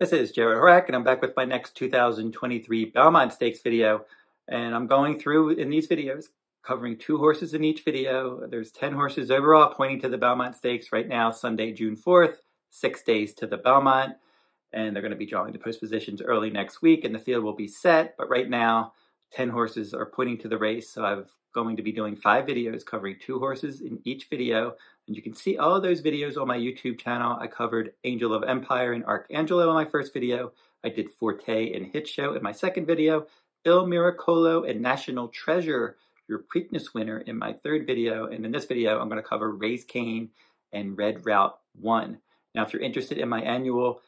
This is Jarrod Horak, and I'm back with my next 2023 Belmont Stakes video. And I'm going through in these videos, covering two horses in each video. There's 10 horses overall pointing to the Belmont Stakes right now, Sunday, June 4th, 6 days to the Belmont. And they're going to be drawing the post positions early next week, and the field will be set. But right now, 10 horses are pointing to the race. So I'm going to be doing 5 videos covering 2 horses in each video. And you can see all of those videos on my YouTube channel. I covered Angel of Empire and Arcangelo in my first video. I did Forte and Hit Show in my second video. Il Miracolo and National Treasure, your Preakness winner, in my third video. And in this video, I'm going to cover Raise Cain and Red Route One. Now, if you're interested in my annual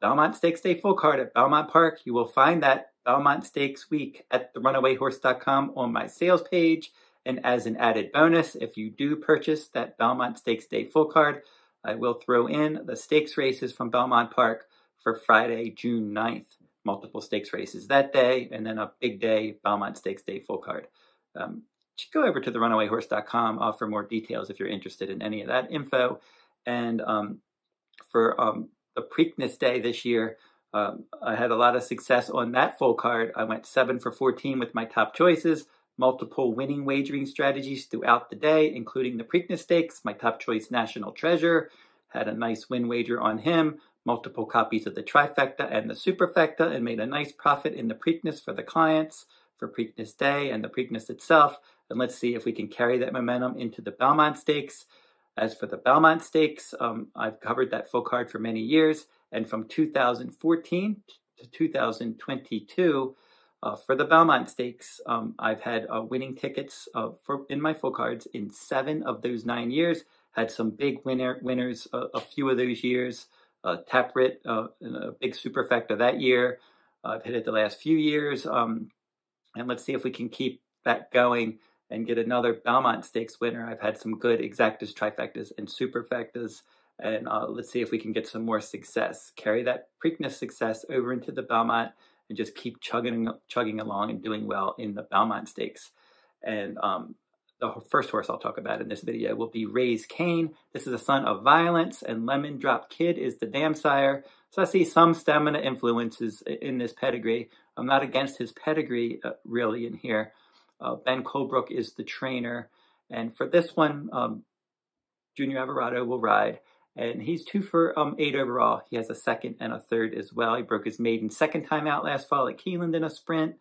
Belmont Stakes Day full card at Belmont Park, you will find that Belmont Stakes Week at TheRunawayHorse.com on my sales page. And as an added bonus, if you do purchase that Belmont Stakes Day full card, I will throw in the stakes races from Belmont Park for Friday, June 9th. Multiple stakes races that day, and then a big day, Belmont Stakes Day full card. Go over to TheRunawayHorse.com for more details if you're interested in any of that info. And for the Preakness Day this year, I had a lot of success on that full card. I went 7 for 14 with my top choices. Multiple winning wagering strategies throughout the day, including the Preakness Stakes. My top choice, National Treasure, had a nice win wager on him. Multiple copies of the trifecta and the superfecta, and made a nice profit in the Preakness for the clients for Preakness Day and the Preakness itself. And let's see if we can carry that momentum into the Belmont Stakes. As for the Belmont Stakes, I've covered that full card for many years. And from 2014 to 2022, for the Belmont Stakes, I've had winning tickets in my full cards in 7 of those 9 years. Had some big winners a few of those years. Tapit, a big superfecta that year. I've hit it the last few years. And let's see if we can keep that going and get another Belmont Stakes winner. I've had some good exactas, trifectas, and superfectas. And let's see if we can get some more success. Carry that Preakness success over into the Belmont and just keep chugging along and doing well in the Belmont Stakes. And the first horse I'll talk about in this video will be Raise Cain. This is the son of Violence, and Lemon Drop Kid is the dam sire. So I see some stamina influences in this pedigree. I'm not against his pedigree, really, in here. Ben Colebrook is the trainer. And for this one, Junior Alvarado will ride. And he's 2 for 8 overall. He has a second and a third as well. He broke his maiden second time out last fall at Keeneland in a sprint.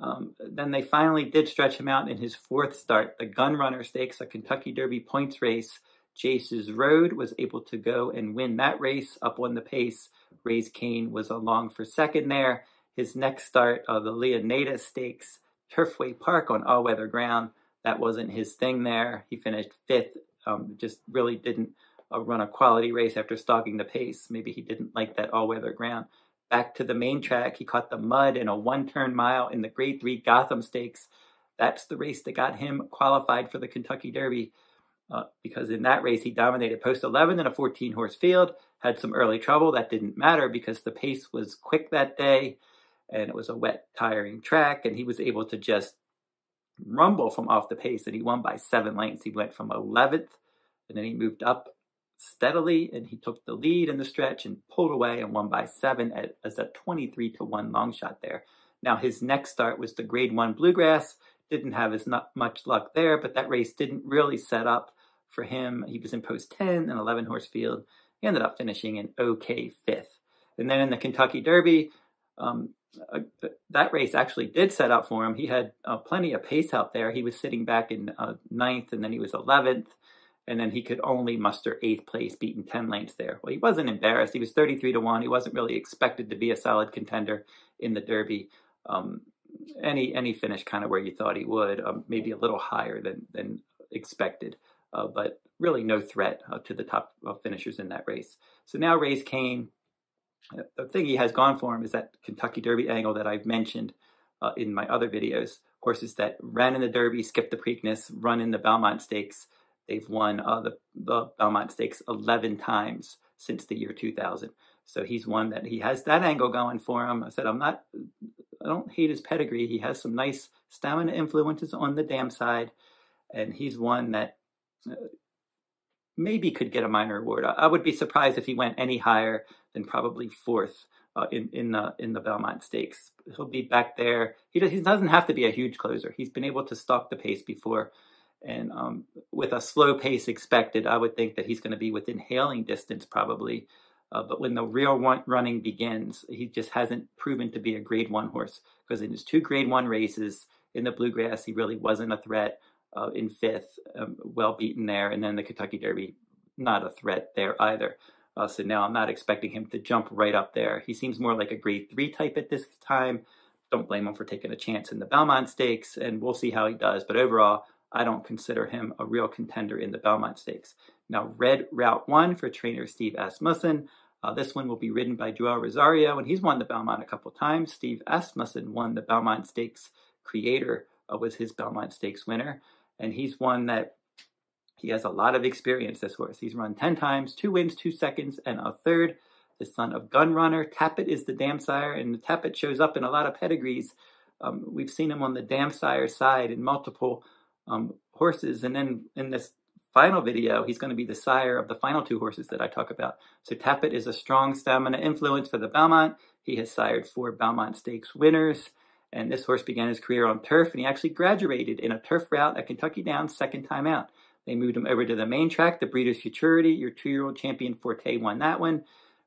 Then they finally did stretch him out in his 4th start, the Gun Runner Stakes, a Kentucky Derby points race. Chase's Road was able to go and win that race, up on the pace. Raise Cain was along for second there. His next start, the Leonida Stakes, Turfway Park on all-weather ground. That wasn't his thing there. He finished 5th, just really didn't run a quality race after stalking the pace. Maybe he didn't like that all-weather ground. Back to the main track, he caught the mud in a 1-turn mile in the Grade 3 Gotham Stakes. That's the race that got him qualified for the Kentucky Derby, because in that race he dominated post 11 in a 14-horse field, had some early trouble. That didn't matter because the pace was quick that day, and it was a wet, tiring track, and he was able to just rumble from off the pace, and he won by 7 lengths. He went from 11th, and then he moved up steadily, and he took the lead in the stretch and pulled away and won by 7 as a 23-to-1 long shot there. Now, his next start was the Grade 1 Bluegrass. Didn't have as much luck there, but that race didn't really set up for him. He was in post 10 and 11-horse field. He ended up finishing an okay 5th. And then in the Kentucky Derby, that race actually did set up for him. He had plenty of pace out there. He was sitting back in 9th, and then he was 11th. And then he could only muster 8th place, beaten 10 lengths there. Well, he wasn't embarrassed. He was 33-to-1. He wasn't really expected to be a solid contender in the Derby. Any finish kind of where you thought he would, maybe a little higher than expected, but really no threat to the top finishers in that race. So now Raise Cain, the thing he has going for him is that Kentucky Derby angle that I've mentioned in my other videos. Horses that ran in the Derby, skipped the Preakness, run in the Belmont Stakes. They've won the Belmont Stakes 11 times since the year 2000. So he's one that he has that angle going for him. I said, I don't hate his pedigree. He has some nice stamina influences on the dam side. And he's one that maybe could get a minor award. I would be surprised if he went any higher than probably 4th in the Belmont Stakes. He'll be back there. He doesn't have to be a huge closer. He's been able to stalk the pace before, and with a slow pace expected, I would think that he's going to be within hailing distance probably. But when the real running begins, he just hasn't proven to be a Grade One horse, because in his two Grade One races in the Bluegrass, he really wasn't a threat. In fifth, well beaten there, and then the Kentucky Derby, not a threat there either. So now I'm not expecting him to jump right up there. He seems more like a Grade 3 type at this time. Don't blame him for taking a chance in the Belmont Stakes, and we'll see how he does. But overall, I don't consider him a real contender in the Belmont Stakes. Now, Red Route 1 for trainer Steve Asmussen. This one will be ridden by Joel Rosario, and he's won the Belmont a couple times. Steve Asmussen won the Belmont Stakes. Creator was his Belmont Stakes winner, and he's one that he has a lot of experience, this horse. He's run 10 times, 2 wins, 2 seconds, and a third. The son of Gun Runner, Tapit is the Damsire, and Tapit shows up in a lot of pedigrees. We've seen him on the Damsire side in multiple horses, and then in this final video, he's going to be the sire of the final 2 horses that I talk about. So Tapit is a strong stamina influence for the Belmont. He has sired 4 Belmont Stakes winners, and this horse began his career on turf, and he actually graduated in a turf route at Kentucky Downs 2nd time out. They moved him over to the main track, the Breeders' Futurity. Your 2-year-old champion, Forte, won that one.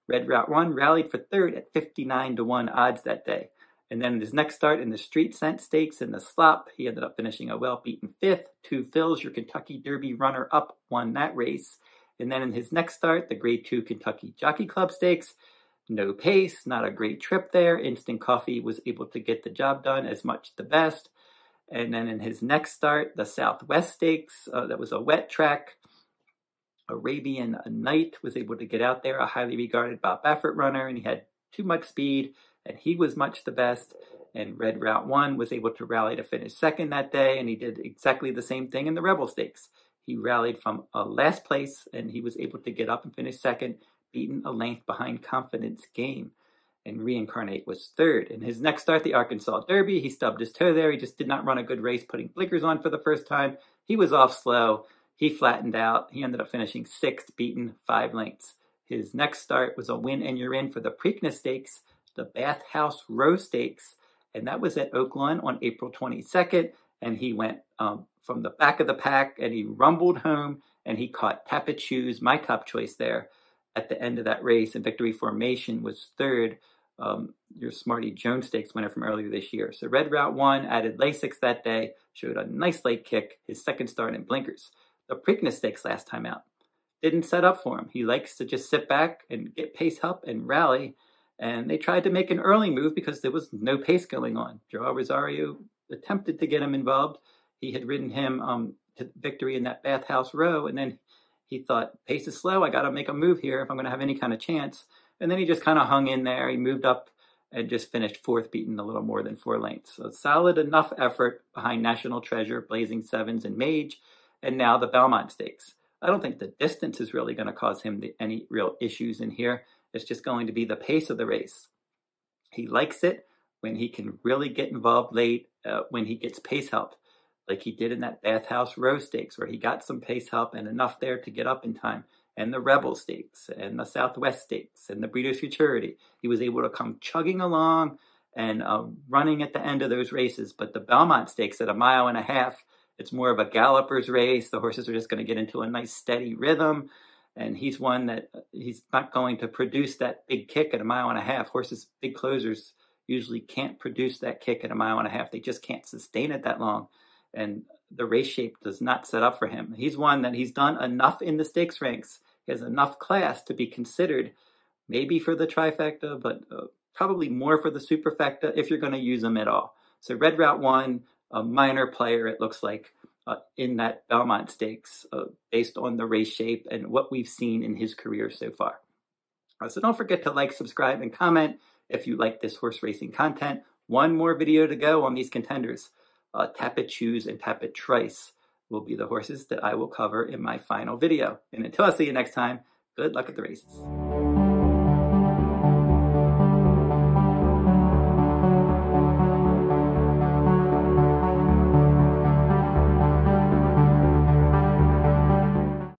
Red Route 1 rallied for third at 59-1 odds that day. And then his next start in the Street Scent Stakes in the slop, he ended up finishing a well-beaten 5th. 2 fills, your Kentucky Derby runner-up, won that race. And then in his next start, the Grade 2 Kentucky Jockey Club Stakes. No pace, not a great trip there. Instant Coffee was able to get the job done as much the best. And then in his next start, the Southwest Stakes, that was a wet track. Arabian Night was able to get out there, a highly regarded Bob Baffert runner, and he had too much speed, and he was much the best. And Red Route 1 was able to rally to finish 2nd that day, and he did exactly the same thing in the Rebel Stakes. He rallied from last place, and he was able to get up and finish 2nd, beaten a length behind Confidence Game, and Reincarnate was 3rd. In his next start, the Arcangelo Derby, he stubbed his toe there. He just did not run a good race, putting blinkers on for the first time. He was off slow. He flattened out. He ended up finishing 6th, beaten 5 lengths. His next start was a win and you're in for the Preakness Stakes, the Bathhouse Row Stakes, and that was at Oaklawn on April 22nd, and he went from the back of the pack, and he rumbled home, and he caught Tapit Shoes, my top choice there, at the end of that race, and Victory Formation was 3rd. Your Smarty Jones Stakes winner from earlier this year. So Red Route 1 added Lasix that day, showed a nice late kick, his 2nd start in blinkers. The Preakness Stakes last time out didn't set up for him. He likes to just sit back and get pace help and rally, and they tried to make an early move because there was no pace going on. Joel Rosario attempted to get him involved. He had ridden him to victory in that Bathhouse Row, and then he thought, pace is slow, I got to make a move here if I'm going to have any kind of chance. And then he just kind of hung in there. He moved up and just finished 4th, beaten a little more than 4 lengths. So solid enough effort behind National Treasure, Blazing Sevens, and Mage, and now the Belmont Stakes. I don't think the distance is really going to cause him any real issues in here. It's just going to be the pace of the race. He likes it when he can really get involved late, when he gets pace help, like he did in that Bathhouse Row Stakes, where he got some pace help and enough there to get up in time. And the Rebel Stakes, and the Southwest Stakes, and the Breeders' Futurity. He was able to come chugging along and running at the end of those races. But the Belmont Stakes at 1.5 miles, it's more of a galloper's race. The horses are just going to get into a nice steady rhythm. And he's one that he's not going to produce that big kick at 1.5 miles. Horses, big closers, usually can't produce that kick at 1.5 miles. They just can't sustain it that long. And the race shape does not set up for him. He's one that he's done enough in the stakes ranks. He has enough class to be considered, maybe for the trifecta, but probably more for the superfecta if you're going to use him at all. So Red Route 1, a minor player, it looks like, in that Belmont Stakes, based on the race shape and what we've seen in his career so far. So don't forget to like, subscribe, and comment if you like this horse racing content. One more video to go on these contenders. Tapit Shoes and Tapit Trice will be the horses that I will cover in my final video. And until I see you next time, good luck at the races.